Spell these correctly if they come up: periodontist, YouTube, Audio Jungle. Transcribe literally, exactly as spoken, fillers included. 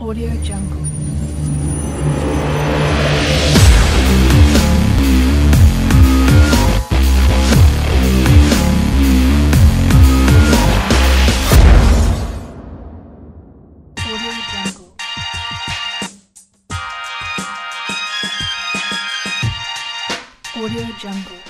Audio Jungle. Audio Jungle. Audio Jungle.